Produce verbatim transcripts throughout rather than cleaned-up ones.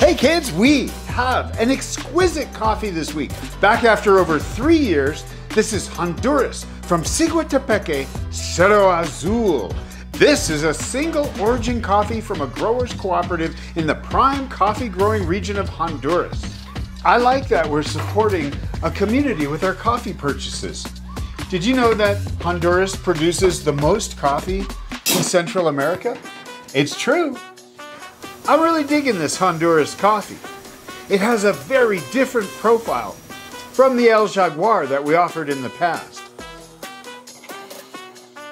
Hey kids, we have an exquisite coffee this week. Back after over three years, this is Honduras from Siguatepeque Cerro Azul. This is a single origin coffee from a growers cooperative in the prime coffee growing region of Honduras. I like that we're supporting a community with our coffee purchases. Did you know that Honduras produces the most coffee in Central America? It's true. I'm really digging this Honduras coffee. It has a very different profile from the El Jaguar that we offered in the past.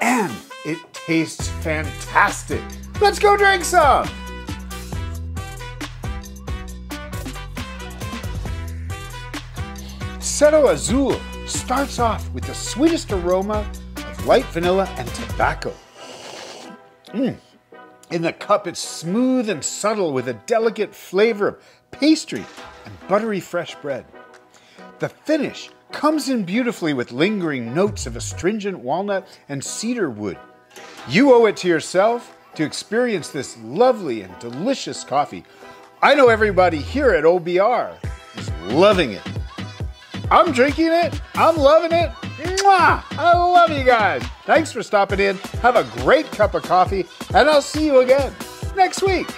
And it tastes fantastic. Let's go drink some. Cerro Azul starts off with the sweetest aroma of light vanilla and tobacco. Mm. In the cup, it's smooth and subtle with a delicate flavor of pastry and buttery fresh bread. The finish comes in beautifully with lingering notes of astringent walnut and cedar wood. You owe it to yourself to experience this lovely and delicious coffee. I know everybody here at O B R is loving it. I'm drinking it. I'm loving it. Mwah! I love you guys. Thanks for stopping in. Have a great cup of coffee, and I'll see you again next week.